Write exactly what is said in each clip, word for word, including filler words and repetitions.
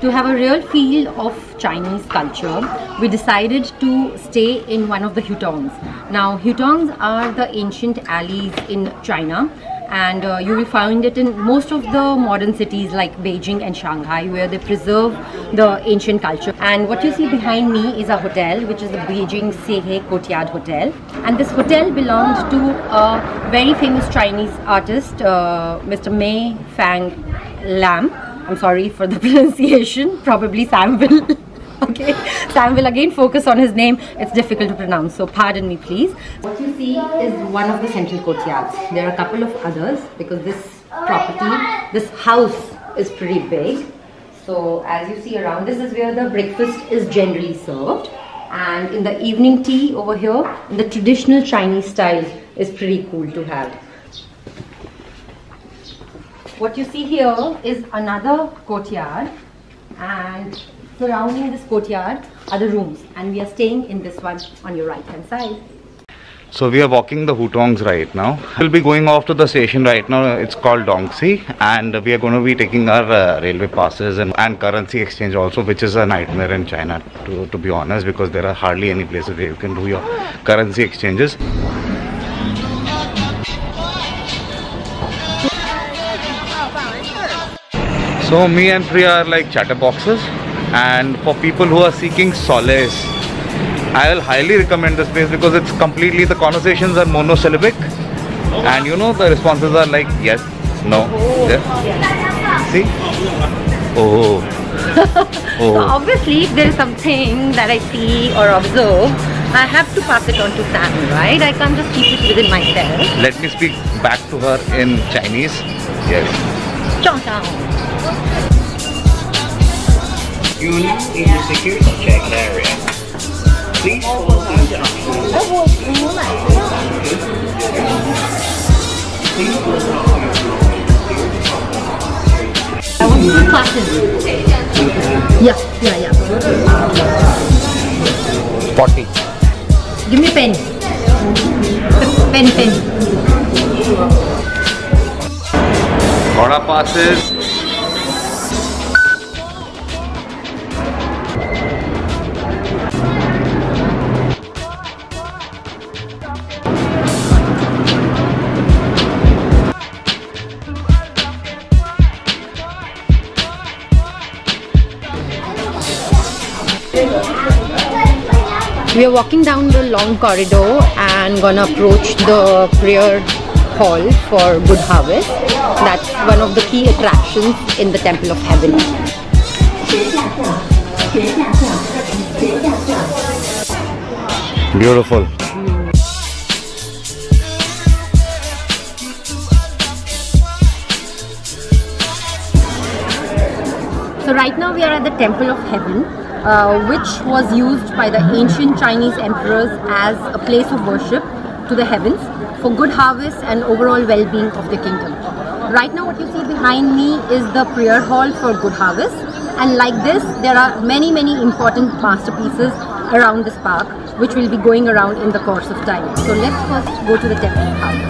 to have a real feel of Chinese culture, we decided to stay in one of the hutongs. Now, hutongs are the ancient alleys in China, and uh, you will find it in most of the modern cities like Beijing and Shanghai, where they preserve the ancient culture. And what you see behind me is a hotel, which is the Beijing Sehe Courtyard Hotel. And this hotel belonged to a very famous Chinese artist, uh, Mister Mei Fang Lang. I'm sorry for the pronunciation, probably Sam will. Okay, Sam will again focus on his name. It's difficult to pronounce, so pardon me please. What you see is one of the central courtyards. There are a couple of others because this property, this house is pretty big. So as you see around, this is where the breakfast is generally served. And in the evening tea over here, the traditional Chinese style is pretty cool to have. What you see here is another courtyard, and surrounding this courtyard are the rooms, and we are staying in this one on your right hand side. So we are walking the hutongs right now. We'll be going off to the station right now. It's called Dongsi, and we are going to be taking our uh, railway passes and, and currency exchange also, which is a nightmare in China to, to be honest, because there are hardly any places where you can do your currency exchanges. So me and Priya are like chatterboxes, and for people who are seeking solace, I will highly recommend this place because it's completely, the conversations are monosyllabic, and you know the responses are like yes, no, yes, see, oh. Oh. So obviously if there is something that I see or observe, I have to pass it on to Sam, right? I can't just keep it within myself. Let me speak back to her in Chinese. Yes. Chong Chong. Unit in the security check area. Please follow the options. I want two classes. Yeah, yeah, yeah. Forty. Give me a pen. Pen, pen. Order passes. We are walking down the long corridor and gonna approach the prayer hall for Good Harvest. That's one of the key attractions in the Temple of Heaven. Beautiful. So right now we are at the Temple of Heaven, Uh, which was used by the ancient Chinese emperors as a place of worship to the heavens for good harvest and overall well-being of the kingdom. Right now what you see behind me is the prayer hall for Good Harvest, and like this there are many many important masterpieces around this park which will be going around in the course of time. So let's first go to the Temple of Harvest.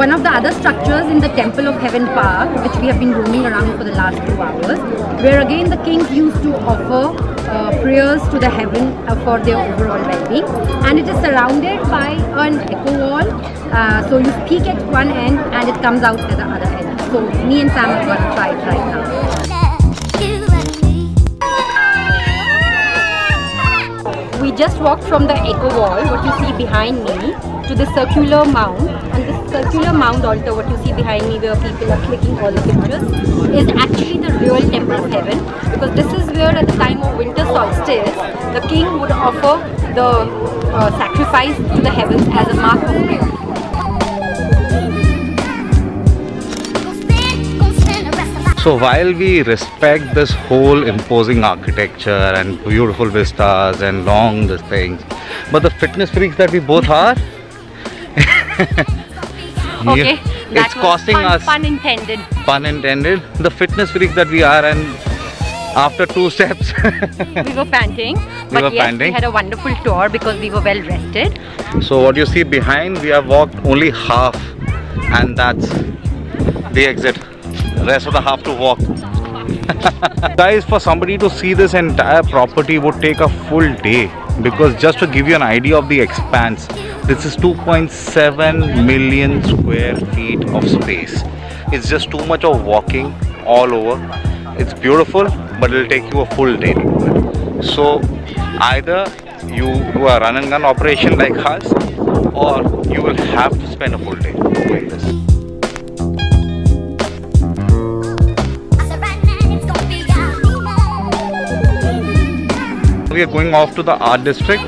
One of the other structures in the Temple of Heaven Park, which we have been roaming around for the last two hours, where again the kings used to offer uh, prayers to the heaven uh, for their overall well-being, and it is surrounded by an echo wall. Uh, so you peek at one end and it comes out at the other end. So me and Sam have got to try it right now. We just walked from the echo wall, what you see behind me, to the circular mound. And this circular mound altar, what you see behind me, where people are clicking all the pictures, is actually the real Temple of Heaven, because this is where at the time of winter solstice the king would offer the uh, sacrifice to the heavens as a mark of prayer. So while we respect this whole imposing architecture and beautiful vistas and long these things, but the fitness freaks that we both are, okay, it's costing us, pun intended, pun intended, the fitness freaks that we are, and After two steps, we were panting, but we were yes, panting. We had a wonderful tour because we were well rested. So what you see behind, we have walked only half, and that's the exit. Rest of the half to walk. Guys, for somebody to see this entire property would take a full day, because just to give you an idea of the expanse, this is two point seven million square feet of space. It's just too much of walking all over. It's beautiful, but it'll take you a full day to do it. So either you do a run and gun operation like us, or you will have to spend a full day doing this. We are going off to the art district.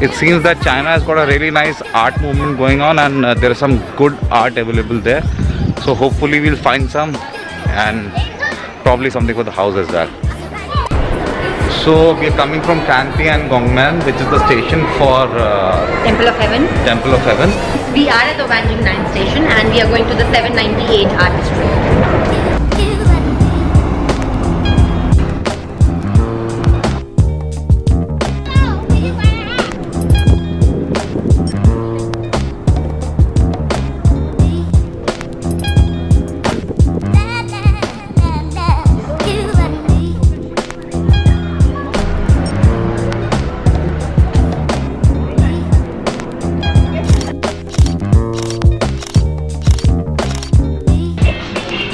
It seems that China has got a really nice art movement going on, and uh, there is some good art available there. So hopefully we'll find some, and probably something for the house as well. So we are coming from Kanti and Gongnan, which is the station for uh, Temple of Heaven. Temple of Heaven. We are at the Wanjing Nine Station, and we are going to the seven ninety-eight Art District.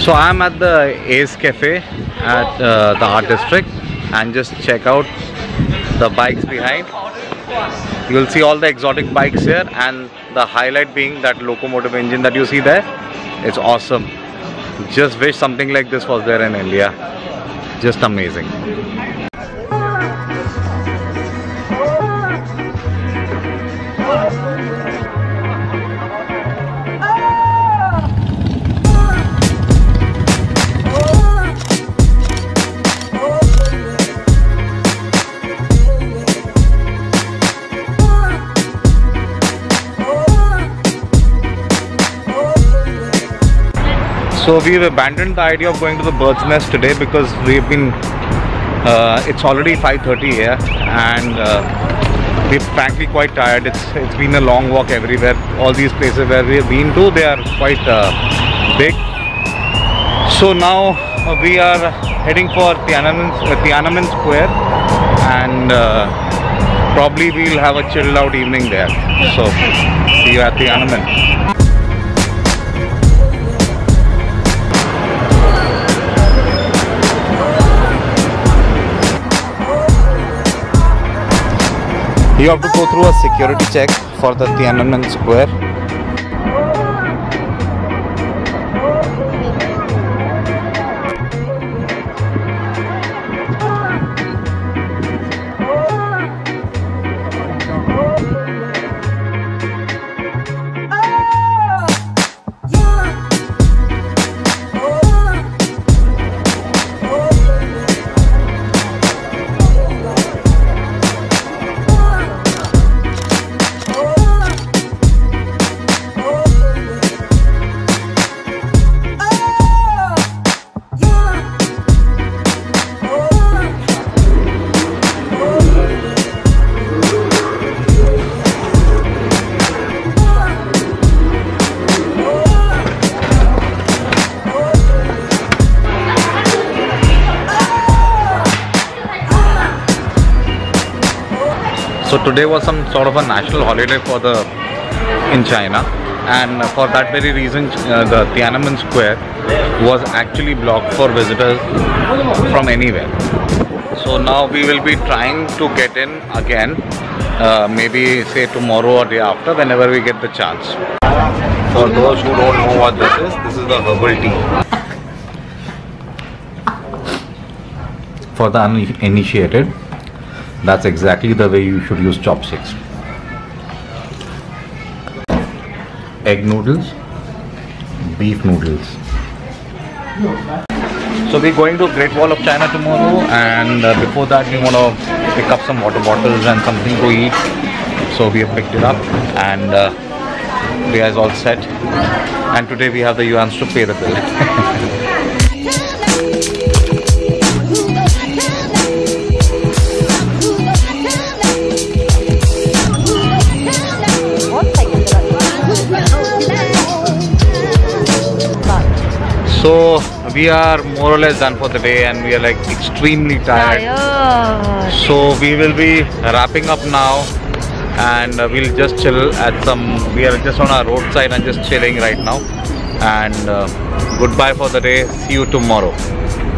So I'm at the Ace Cafe at uh, the Art District, and just check out the bikes behind. You will see all the exotic bikes here, and the highlight being that locomotive engine that you see there. It's awesome. Just wish something like this was there in India. Just amazing. So we've abandoned the idea of going to the bird's nest today, because we've been, uh, it's already five thirty here, and uh, we're frankly quite tired. It's, it's been a long walk everywhere. All these places where we've been to, they are quite uh, big. So now uh, we are heading for Tiananmen, uh, Tiananmen Square, and uh, probably we'll have a chilled out evening there. So see you at Tiananmen. You have to go through a security check for the Tiananmen Square. So today was some sort of a national holiday for the in China, and for that very reason uh, the Tiananmen Square was actually blocked for visitors from anywhere. So now we will be trying to get in again, uh, maybe say tomorrow or day after, whenever we get the chance. For those who don't know what this is, this is the herbal tea. For the uninitiated, that's exactly the way you should use chopsticks. Egg noodles, beef noodles. So we're going to Great Wall of China tomorrow, and uh, before that we want to pick up some water bottles and something to eat. So we have picked it up, and uh, we are all set. And today we have the yuans to pay the bill. So we are more or less done for the day and we are like extremely tired. tired. So we will be wrapping up now and we'll just chill at some, we are just on our roadside and just chilling right now. And uh, goodbye for the day. See you tomorrow.